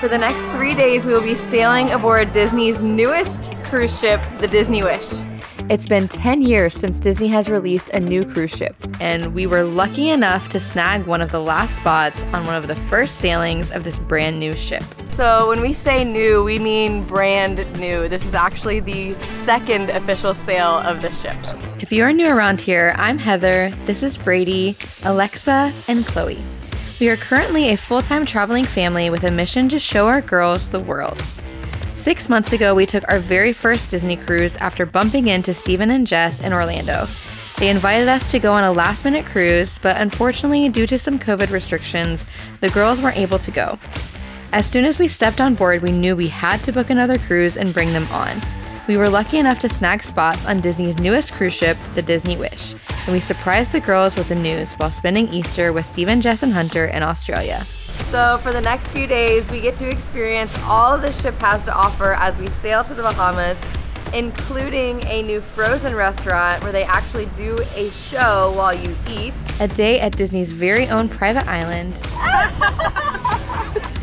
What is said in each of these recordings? For the next 3 days, we will be sailing aboard Disney's newest cruise ship, the Disney Wish. It's been 10 years since Disney has released a new cruise ship, and we were lucky enough to snag one of the last spots on one of the first sailings of this brand new ship. So when we say new, we mean brand new. This is actually the second official sail of the ship. If you're new around here, I'm Heather, this is Brady, Alexa, and Chloe. We are currently a full-time traveling family with a mission to show our girls the world. 6 months ago, we took our very first Disney cruise after bumping into Steven and Jess in Orlando. They invited us to go on a last-minute cruise, but unfortunately, due to some COVID restrictions, the girls weren't able to go. As soon as we stepped on board, we knew we had to book another cruise and bring them on. We were lucky enough to snag spots on Disney's newest cruise ship, the Disney Wish, and we surprised the girls with the news while spending Easter with Steven, Jess, and Hunter in Australia. So for the next few days, we get to experience all the ship has to offer as we sail to the Bahamas, including a new Frozen restaurant where they actually do a show while you eat, a day at Disney's very own private island,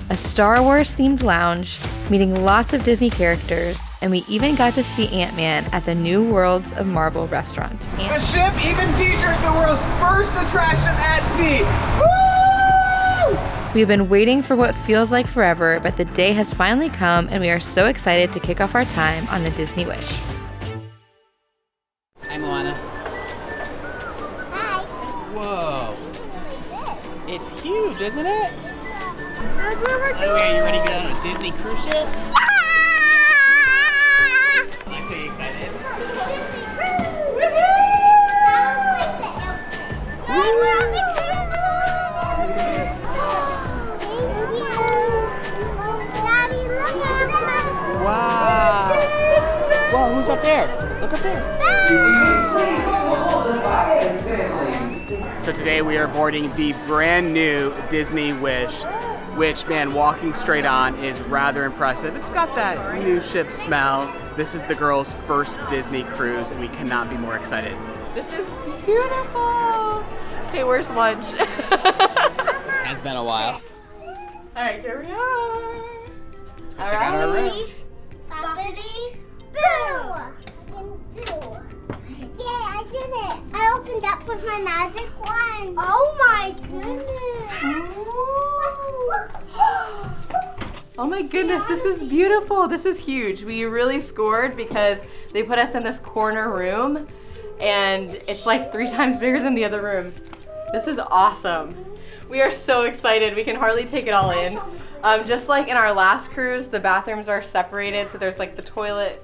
a Star Wars themed lounge, meeting lots of Disney characters, and we even got to see Ant-Man at the New Worlds of Marvel restaurant. The ship even features the world's first attraction at sea. Woo! We've been waiting for what feels like forever, but the day has finally come, and we are so excited to kick off our time on the Disney Wish. Hi, Moana. Hi. Whoa. It's huge, isn't it? That's where we're going. Are you ready to go on a Disney cruise ship? Yeah! I'm so excited. Disney cruise! Woohoo! Sounds like the airport. Right, we're on the cruise. Wow. Whoa, who's up there? Look up there. Bye. So today we are boarding the brand new Disney Wish, which, man, walking straight on is rather impressive. It's got that new ship smell. This is the girls' first Disney cruise, and we cannot be more excited. This is beautiful. Okay, where's lunch? It's been a while. All right, here we are. Let's go check out our rooms. Boppity, boo! Yay, I did it! I opened up with my magic wand. Oh my goodness! Oh my goodness, this is beautiful. This is huge. We really scored because they put us in this corner room, and it's like 3 times bigger than the other rooms. This is awesome. We are so excited. We can hardly take it all in. Just like in our last cruise, the bathrooms are separated, so there's like the toilet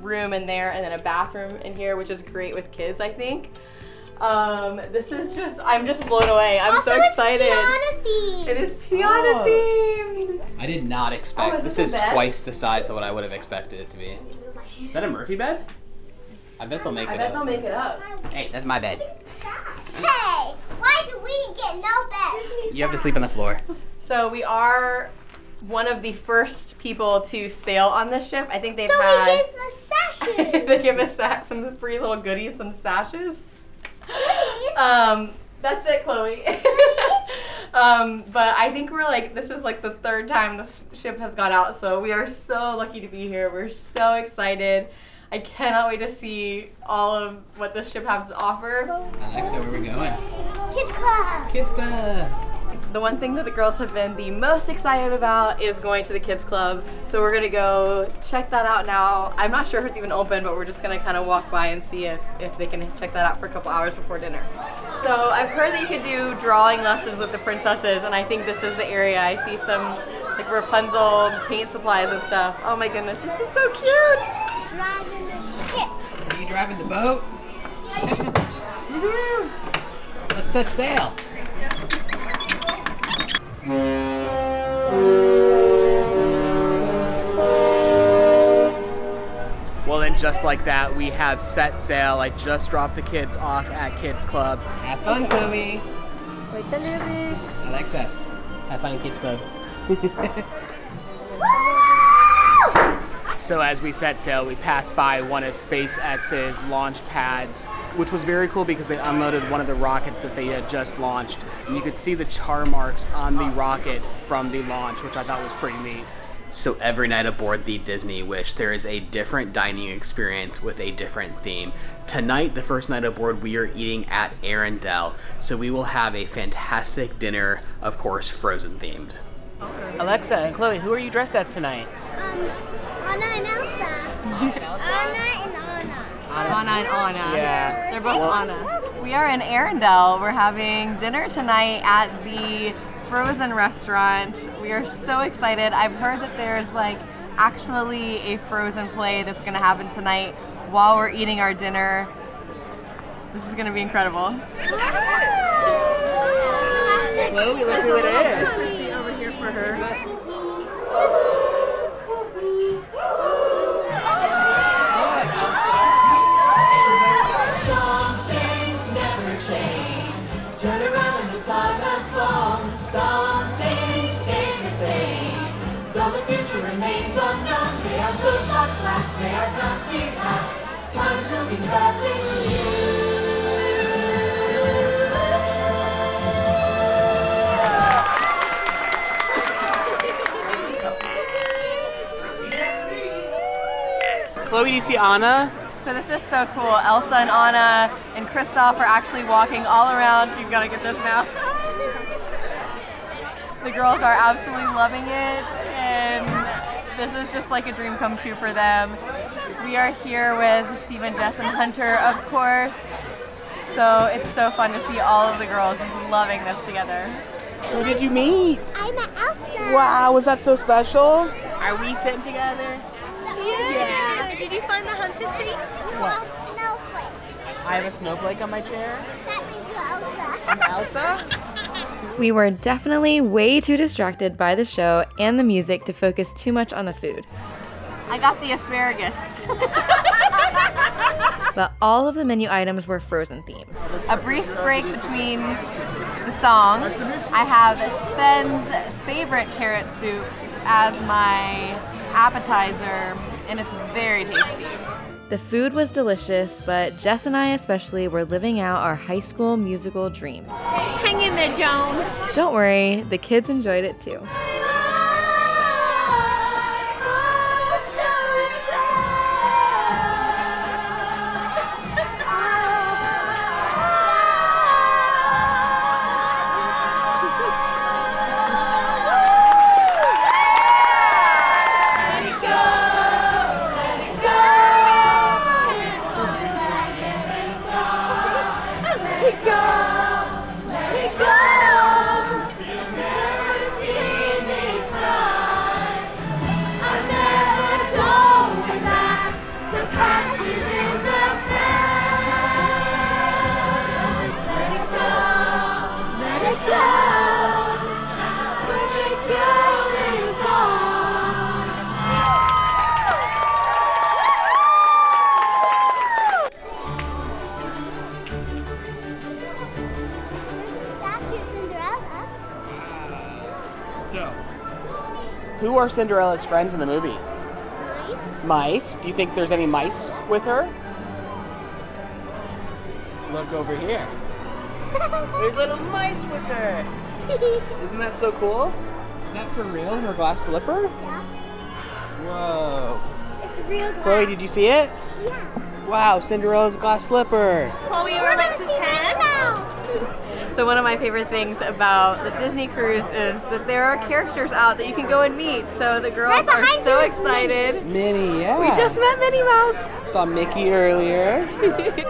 room in there and then a bathroom in here, which is great with kids, I think. This is just, I'm just blown away. I'm also so excited. It's Tiana themed. It is Tiana themed. I did not expect, this is twice the size of what I would have expected it to be. Is that a Murphy bed? I bet they'll make it up. Hey, that's my bed. Hey, why do we get no beds? You have to sleep on the floor. So we are one of the first people to sail on this ship. I think they've had... So we gave us sashes. They give us some free little goodies, some sashes. Goodies? That's it, Chloe. But I think we're like, this is like the 3rd time this ship has gone out, so we are so lucky to be here. We're so excited. I cannot wait to see all of what this ship has to offer. Alexa, where are we going? Kids Club! Kids Club! The one thing that the girls have been the most excited about is going to the kids club. So we're gonna go check that out now. I'm not sure if it's even open, but we're just gonna kind of walk by and see if they can check that out for a couple hours before dinner. So I've heard that you could do drawing lessons with the princesses, and I think this is the area. I see some like Rapunzel paint supplies and stuff. Oh my goodness, this is so cute! Driving the ship. Are you driving the boat? Woohoo! Let's set sail. Well, then just like that, we have set sail. I just dropped the kids off at Kids Club. Have fun, Chloe. Wait the nervous. Alexa, have fun at Kids Club. So as we set sail, we passed by one of SpaceX's launch pads, which was very cool because they unloaded one of the rockets that they had just launched. And you could see the char marks on the rocket from the launch, which I thought was pretty neat. So every night aboard the Disney Wish, there is a different dining experience with a different theme. Tonight, the first night aboard, we are eating at Arendelle. So we will have a fantastic dinner, of course, Frozen themed. Alexa and Chloe, who are you dressed as tonight? Anna and Elsa. Anna and Anna. Yeah. They're both Anna. We are in Arendelle. We're having dinner tonight at the Frozen restaurant. We are so excited. I've heard that there's like actually a Frozen play that's going to happen tonight while we're eating our dinner. This is going to be incredible. Chloe, look who it is. There's a seat over here for her. Chloe, do you see Anna? So this is so cool. Elsa and Anna and Kristoff are actually walking all around. You've got to get this now. The girls are absolutely loving it, and this is just like a dream come true for them. We are here with Steven, Jess, and Hunter, of course. So it's so fun to see all of the girls just loving this together. Who did you meet? I met Elsa. Wow, was that so special? Are we sitting together? Yeah. Did you find the Hunter seat? What? Snowflake. I have a snowflake on my chair. That means you're Elsa. I'm Elsa? We were definitely way too distracted by the show and the music to focus too much on the food. I got the asparagus. But all of the menu items were Frozen themed. A brief break between the songs. I have Sven's favorite carrot soup as my appetizer, and it's very tasty. The food was delicious, but Jess and I especially were living out our High School Musical dreams. Hang in there, Joan. Don't worry, the kids enjoyed it too. Who are Cinderella's friends in the movie? Mice. Mice? Do you think there's any mice with her? Look over here. There's little mice with her! Isn't that so cool? Is that for real in her glass slipper? Yeah. Whoa. It's real glass. Chloe, did you see it? Yeah. Wow, Cinderella's glass slipper. Chloe, we're going to see my house. So one of my favorite things about the Disney cruise is that there are characters out that you can go and meet. So the girls are so excited. Minnie, yeah. We just met Minnie Mouse. Saw Mickey earlier. Bye, Minnie.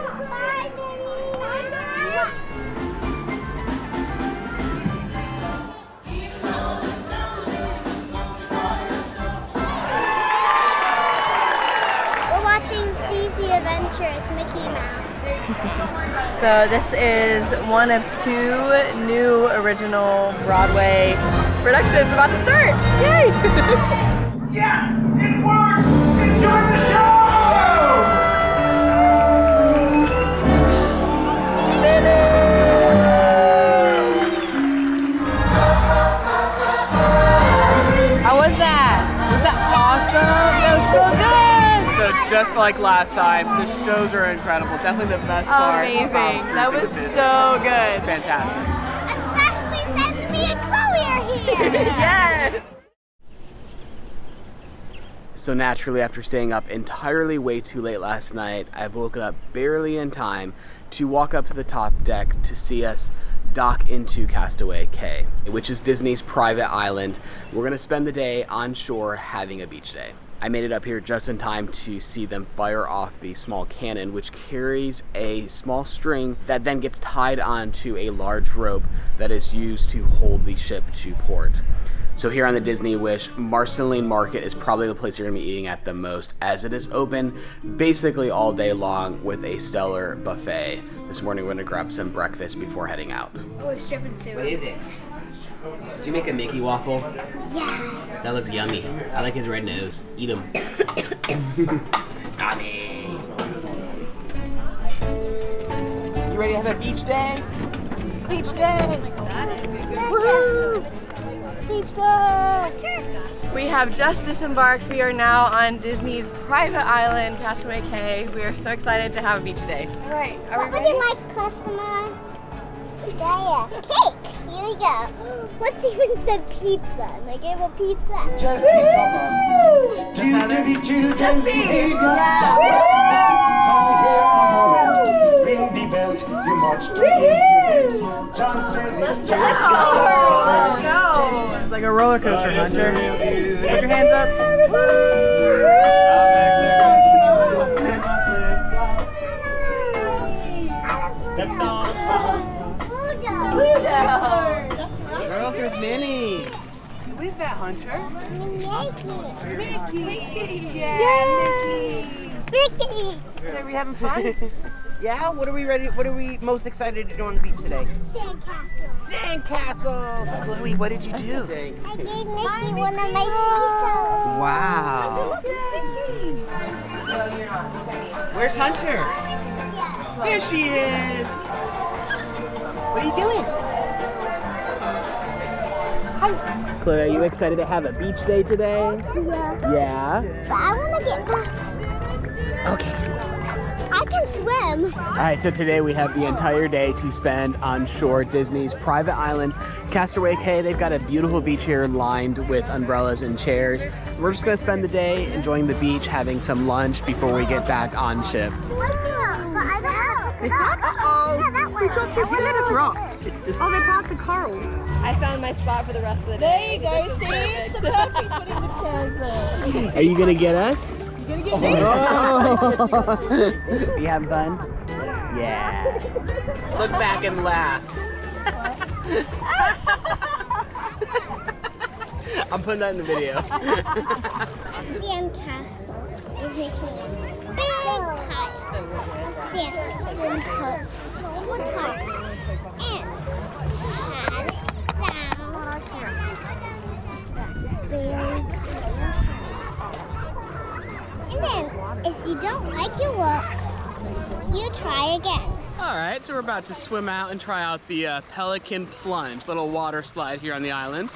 We're watching C's Adventure. It's Mickey Mouse. So this is one of two new original Broadway productions about to start. Yay! Yes, it worked! Enjoy the show! How was that? Was that awesome? That was so good! So just like last time, the shows are incredible. Definitely the best part. Amazing. That was so good. Fantastic. Especially since me and Chloe are here. Yes. So naturally, after staying up entirely way too late last night, I've woken up barely in time to walk up to the top deck to see us dock into Castaway Cay, which is Disney's private island. We're gonna spend the day on shore having a beach day. I made it up here just in time to see them fire off the small cannon, which carries a small string that then gets tied onto a large rope that is used to hold the ship to port. So here on the Disney Wish, Marceline Market is probably the place you're gonna be eating at the most, as it is open basically all day long with a stellar buffet. This morning we're gonna grab some breakfast before heading out. Oh, it's dripping too. What is it? Did you make a Mickey waffle? Yeah. That looks yummy. I like his red nose. Eat him. Yummy. You ready to have a beach day? Beach day! Woo-hoo! Beach day! We have just disembarked. We are now on Disney's private island, Castaway Cay. We are so excited to have a beach day. All right, are we ready? What would you like, customer? Yeah, cake! Here we go. What's even said pizza? And they gave a pizza. Just be someone. Just have it. Just be. Here you go. Yeah. Ring the bell. You march to the bell. John says let's go. Let's go. It's like a roller coaster, Hunter. Put your hands up. Pluto! That's right. Girls, there's Minnie. Who is that, Hunter? Mickey. Mickey. Yeah, Mickey. Mickey. Are we having fun? Yeah. What are we ready? What are we most excited to do on the beach today? Sandcastle. Sandcastle. Chloe, what did you do? I gave Mickey one of my seesaws. Wow. Where's Hunter? There she is. What are you doing? Hi. Chloe, are you excited to have a beach day today? Yeah. Yeah? But I want to get back. Okay. I can swim. All right, so today we have the entire day to spend on shore Disney's private island, Castaway Cay. They've got a beautiful beach here lined with umbrellas and chairs. We're just going to spend the day enjoying the beach, having some lunch before we get back on ship. This one? Uh-oh. We dropped a few little rocks. Oh, they're parts of coral. I found my spot for the rest of the day. There you go, see? It's the perfect foot in the chairs there. Are you going to get us? You're going to get me? Oh. Are you having fun? Yeah. Look back and laugh. I'm putting that in the video. Sandcastle is making a big pile of sand. One time. And had it down. Very close. And then, if you don't like your work, you try again. Alright, so we're about to swim out and try out the Pelican Plunge, little water slide here on the island.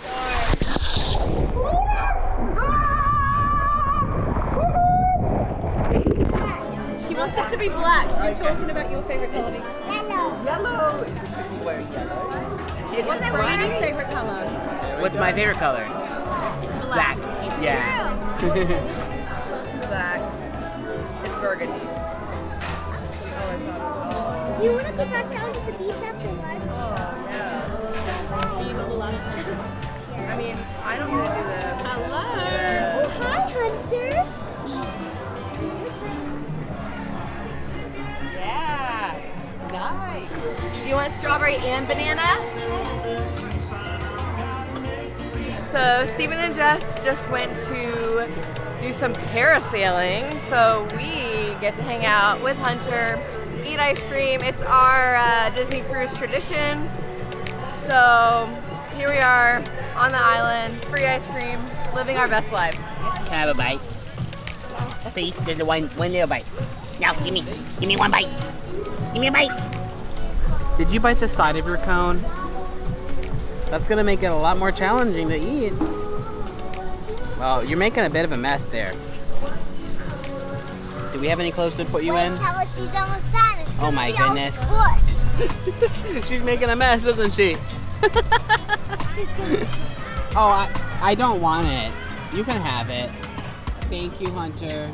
She wants it to be black, so we're talking about your favorite color. Yellow. Yellow. Is this people wearing yellow? What's Brady's favorite color? What's my favorite color? Black. Black. Yeah. Black. It's burgundy. Oh, do you want to go back down to the beach after lunch? Oh, yeah. Being all the last time. I mean, I don't really do that. Hello. Yeah. Oh, hi, Hunter. Nice. Do you want strawberry and banana? So Stephen and Jess just went to do some parasailing, so we get to hang out with Hunter, eat ice cream. It's our Disney cruise tradition. So here we are on the island, free ice cream, living our best lives. Can I have a bite? Please, there's one little bite. Now, give me one bite. Give me a bite. Did you bite the side of your cone? That's gonna make it a lot more challenging to eat. Well, you're making a bit of a mess there. Do we have any clothes to put you in? She's almost done. It's oh my goodness. She's making a mess, isn't she? She's gonna... Oh, I don't want it. You can have it. Thank you, Hunter.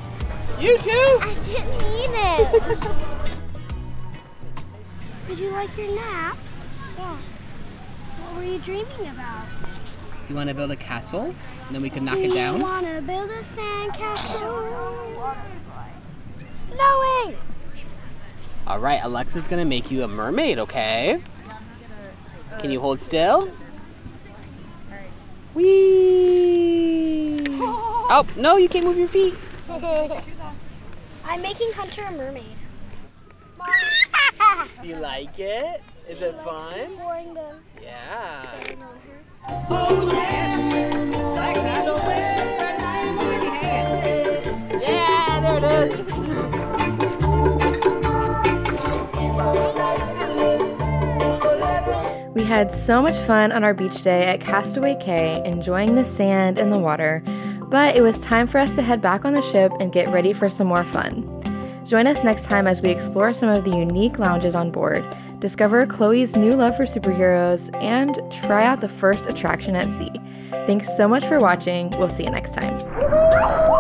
You too! I didn't need it. Did you like your nap? Yeah. What were you dreaming about? You want to build a castle? And then we can knock it down? You want to build a sand castle? Snowing! Alright, Alexa's going to make you a mermaid, okay? Can you hold still? Whee! Oh, no, you can't move your feet. I'm making Hunter a mermaid. Do you like it? Is it fun? Yeah. Yeah, there it is. We had so much fun on our beach day at Castaway Cay, enjoying the sand and the water, but it was time for us to head back on the ship and get ready for some more fun. Join us next time as we explore some of the unique lounges on board, discover Chloe's new love for superheroes, and try out the first attraction at sea. Thanks so much for watching. We'll see you next time.